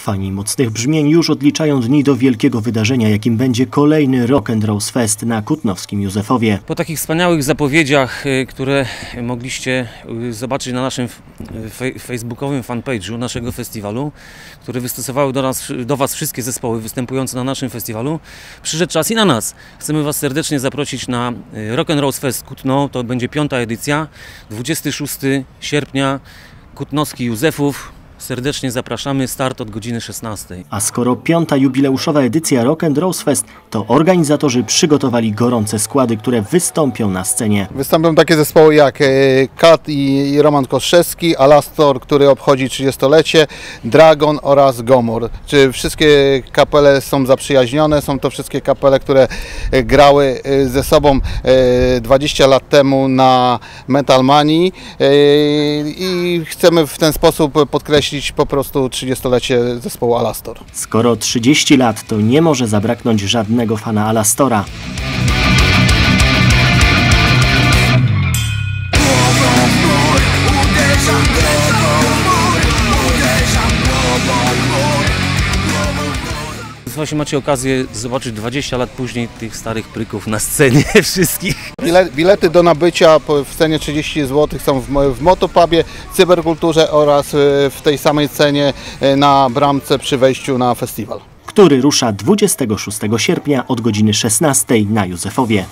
Fani mocnych brzmień już odliczają dni do wielkiego wydarzenia, jakim będzie kolejny Rock&Rose Fest na Kutnowskim Józefowie. Po takich wspaniałych zapowiedziach, które mogliście zobaczyć na naszym facebookowym fanpage'u naszego festiwalu, który wystosowały do Was wszystkie zespoły występujące na naszym festiwalu, przyszedł czas i na nas. Chcemy Was serdecznie zaprosić na Rock&Rose Fest Kutno. To będzie 5. edycja, 26 sierpnia, Kutnowski Józefów. Serdecznie zapraszamy, start od godziny 16. A skoro 5. jubileuszowa edycja Rock&Rose Fest, to organizatorzy przygotowali gorące składy, które wystąpią na scenie. Wystąpią takie zespoły jak Kat i Roman Kostrzewski, Alastor, który obchodzi 30-lecie, Dragon oraz Gomor. Czy wszystkie kapele są zaprzyjaźnione? Są to wszystkie kapele, które grały ze sobą 20 lat temu na Metal Manii i chcemy w ten sposób podkreślić po prostu 30-lecie zespołu Alastor. Skoro 30 lat, to nie może zabraknąć żadnego fana Alastora. Właśnie macie okazję zobaczyć 20 lat później tych starych pryków na scenie wszystkich. Bilety do nabycia w cenie 30 zł są w Motopubie, Cyberkulturze oraz w tej samej cenie na bramce przy wejściu na festiwal, który rusza 26 sierpnia od godziny 16 na Józefowie.